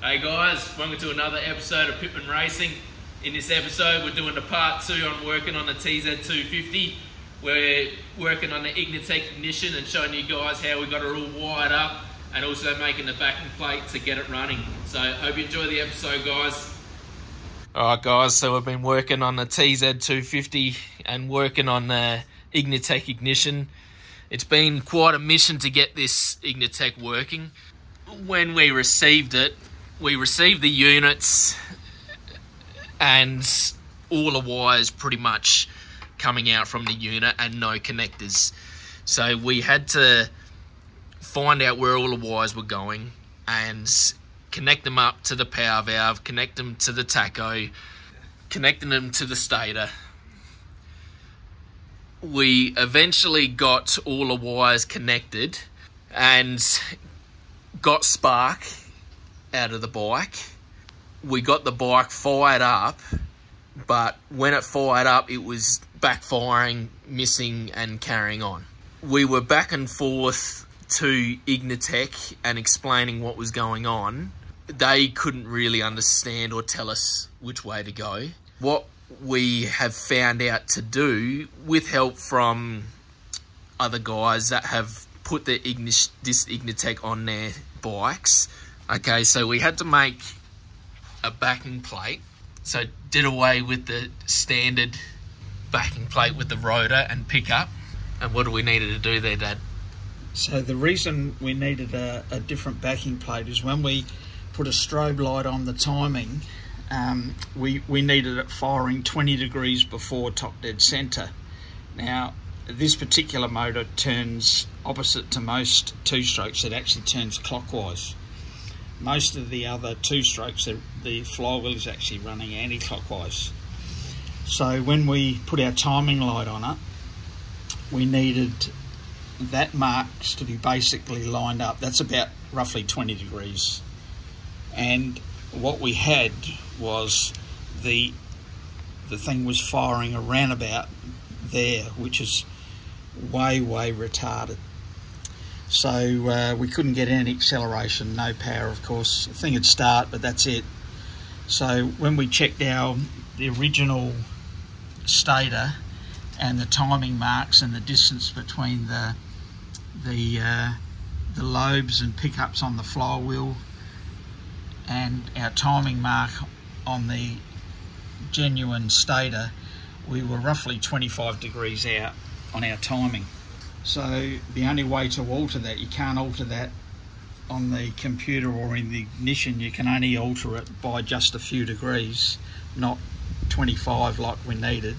Hey guys, welcome to another episode of Pitman Racing. In this episode we're doing the part 2 on working on the TZ250. We're working on the Ignitech ignition and showing you guys how we got it all wired up and also making the backing plate to get it running. So hope you enjoy the episode, guys. Alright guys, so we've been working on the TZ250 and working on the Ignitech ignition. It's been quite a mission to get this Ignitech working. When we received it, we received the units and all the wires pretty much coming out from the unit and no connectors. So we had to find out where all the wires were going and connect them up to the power valve, connect them to the tacho, connecting them to the stator. We eventually got all the wires connected and got spark out of the bike. We got the bike fired up, but when it fired up it was backfiring, missing and carrying on. We were back and forth to Ignitech and explaining what was going on. They couldn't really understand or tell us which way to go. What we have found out to do, with help from other guys that have put their Ignitech on their bikes. Okay, so we had to make a backing plate. So did away with the standard backing plate with the rotor and pickup. And what do we needed to do there, Dad? So the reason we needed a different backing plate is when we put a strobe light on the timing, we needed it firing 20 degrees before top dead center. Now, this particular motor turns opposite to most two-strokes. It actually turns clockwise. Most of the other two-strokes, the flywheel is actually running anti-clockwise. So when we put our timing light on it, we needed that marks to be basically lined up. That's about roughly 20 degrees. And what we had was the thing was firing around about there, which is way retarded. So we couldn't get any acceleration, no power, of course. The thing would start, but that's it. So when we checked the original stator and the timing marks and the distance between the lobes and pickups on the flywheel and our timing mark on the genuine stator, we were roughly 25 degrees out on our timing. So the only way to alter that, you can't alter that on the computer or in the ignition. You can only alter it by just a few degrees, not 25 like we needed.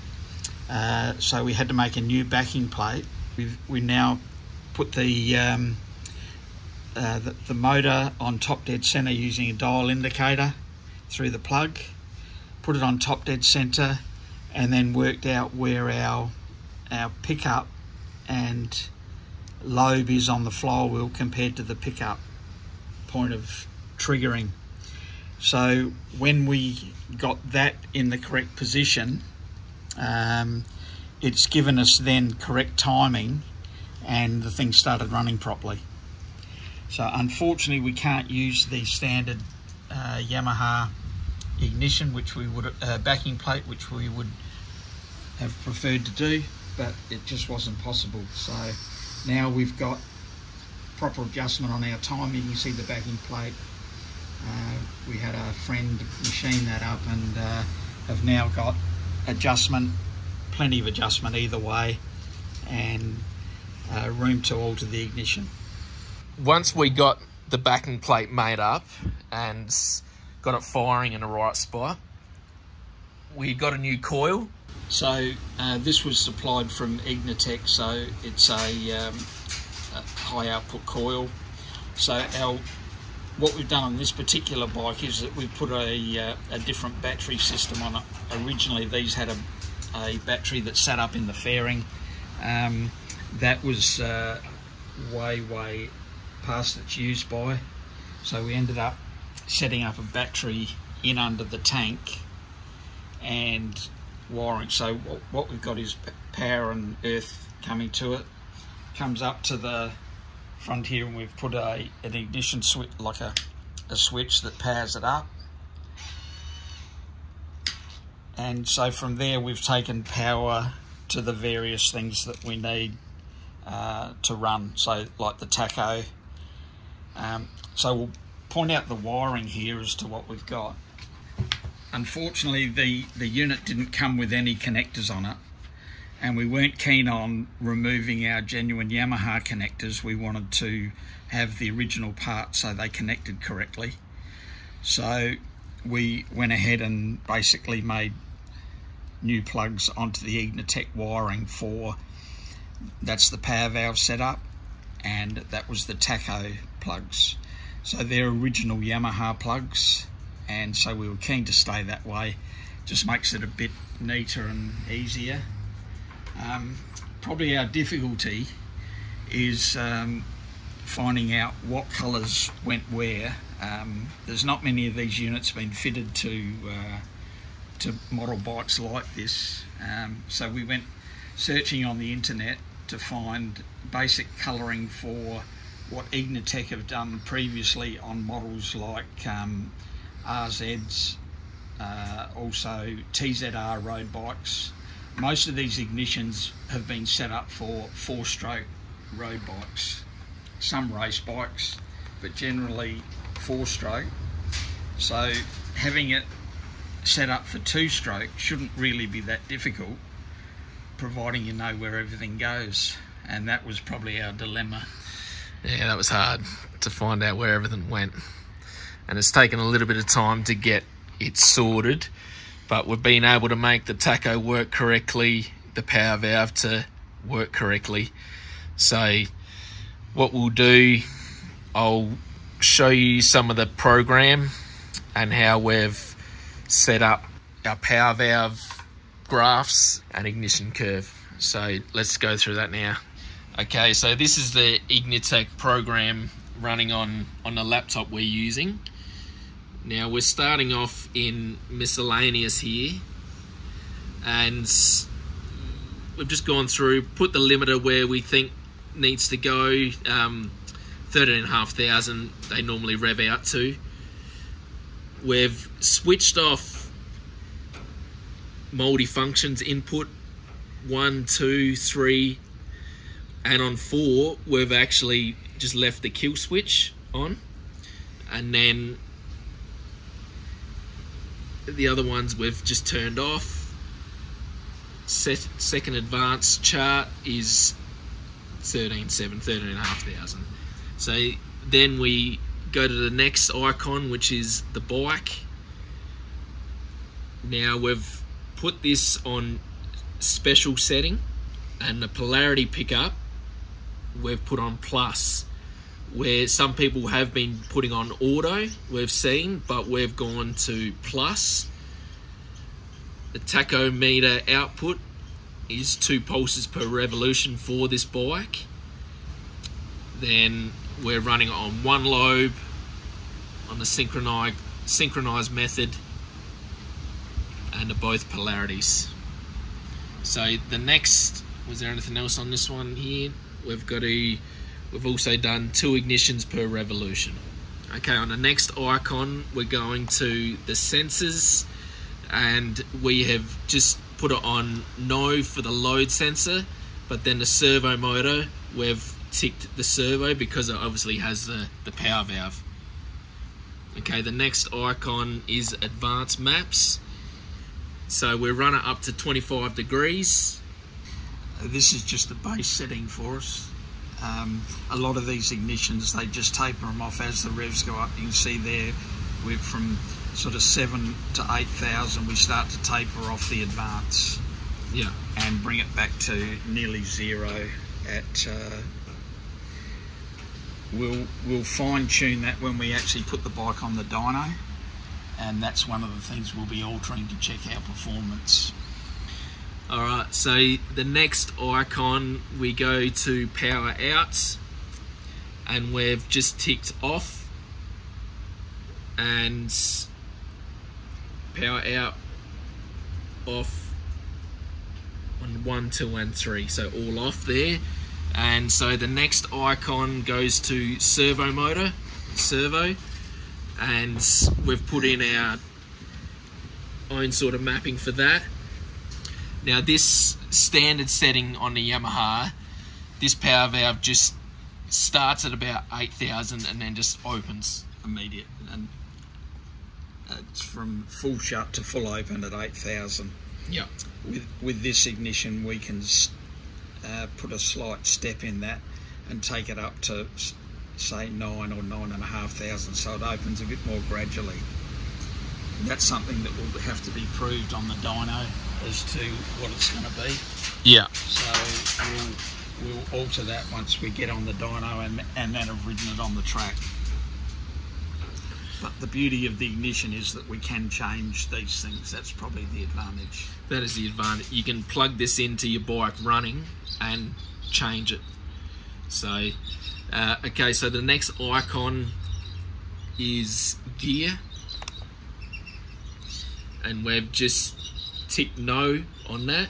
So we had to make a new backing plate. We now put the motor on top dead center using a dial indicator through the plug, put it on top dead center, and then worked out where our pickup and lobe is on the flywheel compared to the pickup point of triggering. So when we got that in the correct position, it's given us then correct timing and the thing started running properly. So unfortunately we can't use the standard Yamaha ignition, which we would backing plate, which we would have preferred to do, but it just wasn't possible. So now we've got proper adjustment on our timing. You see the backing plate. We had a friend machine that up and have now got adjustment, plenty of adjustment either way, and room to alter the ignition. Once we got the backing plate made up and got it firing in the right spot, we got a new coil. So this was supplied from Ignitech, so it's a high output coil. So what we've done on this particular bike is that we've put a different battery system on it. Originally these had a battery that sat up in the fairing. That was way past its use by. So we ended up setting up a battery in under the tank and wiring. So what we've got is power and earth coming to it, comes up to the front here, and we've put an ignition switch, like a a switch that powers it up. And so from there we've taken power to the various things that we need to run, so like the tacho. So we'll point out the wiring here as to what we've got. Unfortunately the unit didn't come with any connectors on it, and we weren't keen on removing our genuine Yamaha connectors. We wanted to have the original part so they connected correctly. So we went ahead and basically made new plugs onto the Ignitech wiring for, that's the power valve setup, and that was the tacho plugs. So they're original Yamaha plugs, and so we were keen to stay that way. Just makes it a bit neater and easier. Probably our difficulty is finding out what colours went where. There's not many of these units been fitted to model bikes like this, so we went searching on the internet to find basic colouring for what Ignitech have done previously on models like RZs, also TZR road bikes. Most of these ignitions have been set up for four-stroke road bikes, some race bikes, but generally four-stroke. So having it set up for two-stroke shouldn't really be that difficult, providing you know where everything goes. And that was probably our dilemma. Yeah, that was hard to find out where everything went. And it's taken a little bit of time to get it sorted, but we've been able to make the tacho work correctly, the power valve to work correctly. So what we'll do, I'll show you some of the program and how we've set up our power valve graphs and ignition curve. So let's go through that now. Okay, so this is the Ignitech program running on the laptop we're using. Now we're starting off in miscellaneous here, and we've just gone through, put the limiter where we think needs to go. 13,500 they normally rev out to. We've switched off multifunctions input 1, 2, 3, and on 4 we've actually just left the kill switch on, and then the other ones we've just turned off. Second advanced chart is 13,700, 13,500. So then we go to the next icon, which is the bike. Now we've put this on special setting, and the polarity pickup we've put on plus. Where some people have been putting on auto, we've seen, but we've gone to plus. The tachometer output is 2 pulses per revolution for this bike. Then we're running on 1 lobe on the synchronized method, and they're both polarities. So the next, was there anything else on this one here? We've also done 2 ignitions per revolution. Okay, on the next icon, we're going to the sensors, and we have just put it on no for the load sensor, but then the servo motor, we've ticked the servo because it obviously has the power valve. Okay, the next icon is advanced maps. So we run it up to 25 degrees. This is just the base setting for us. A lot of these ignitions, they just taper them off as the revs go up. You can see there, we're from sort of 7,000 to 8,000, we start to taper off the advance. Yeah. And bring it back to nearly zero at, we'll fine tune that when we actually put the bike on the dyno. And that's one of the things we'll be altering to check our performance. All right, so the next icon, we go to power out, and we've just ticked off, and power out off on 1, 2, and 3, so all off there. And so the next icon goes to servo motor, servo, and we've put in our own sort of mapping for that. Now this standard setting on the Yamaha, this power valve just starts at about 8,000 and then just opens immediate, and it's from full shut to full open at 8,000. Yeah. With this ignition, we can put a slight step in that and take it up to say 9,000 or 9,500, so it opens a bit more gradually. That's something that will have to be proved on the dyno as to what it's going to be. Yeah. So we'll alter that once we get on the dyno and then have ridden it on the track. But the beauty of the ignition is that we can change these things. That's probably the advantage. That is the advantage. You can plug this into your bike running and change it. So, okay, so the next icon is gear. And we've just ticked no on that.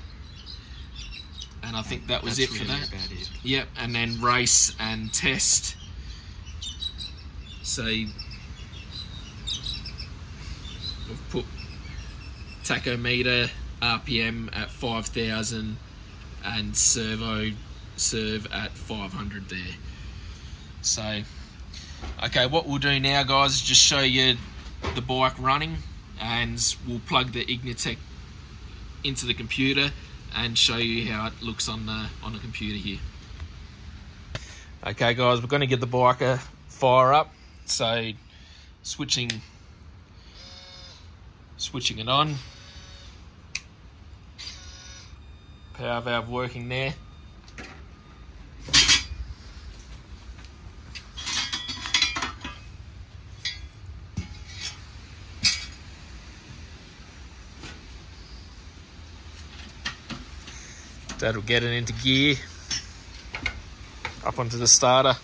And I think that was it for that. Yep, and then race and test. So we've put tachometer RPM at 5,000 and serve at 500 there. So, okay, what we'll do now, guys, is just show you the bike running, and we'll plug the Ignitech into the computer and show you how it looks on the computer here. Okay, guys, we're going to get the bike a fire up. So, switching it on. Power valve working there. That'll get it into gear, up onto the starter.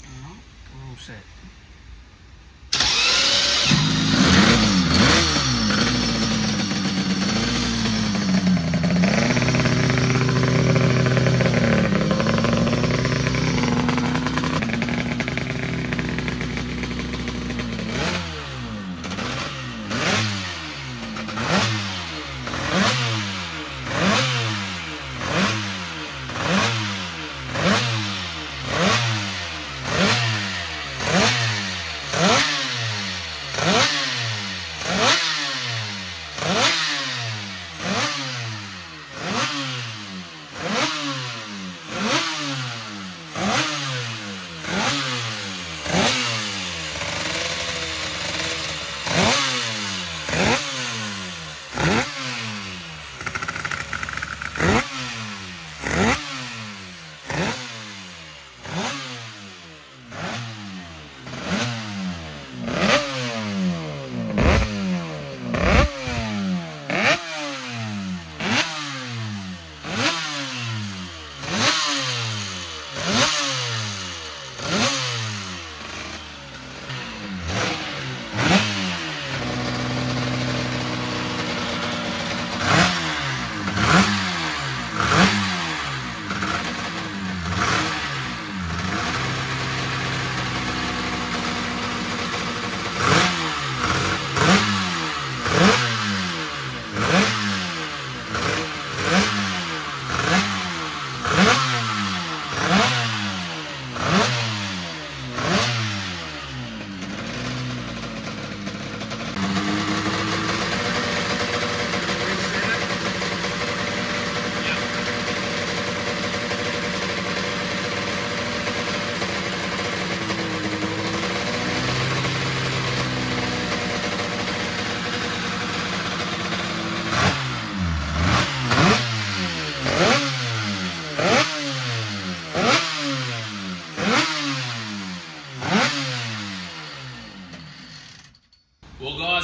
We're all set.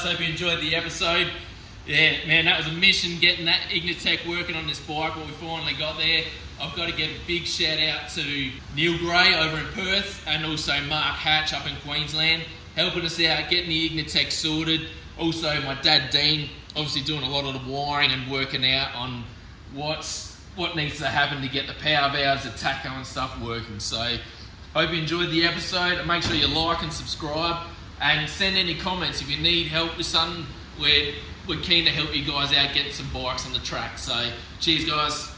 Hope you enjoyed the episode. Yeah, man, that was a mission getting that Ignitech working on this bike, but we finally got there. I've got to give a big shout out to Neil Gray over in Perth and also Mark Hatch up in Queensland, helping us out, getting the Ignitech sorted. Also my dad Dean, obviously doing a lot of the wiring and working out on what needs to happen to get the power valves, the tacho and stuff working. So Hope you enjoyed the episode. Make sure you like and subscribe and send any comments. If you need help with something, we're keen to help you guys out, get some bikes on the track. So cheers guys.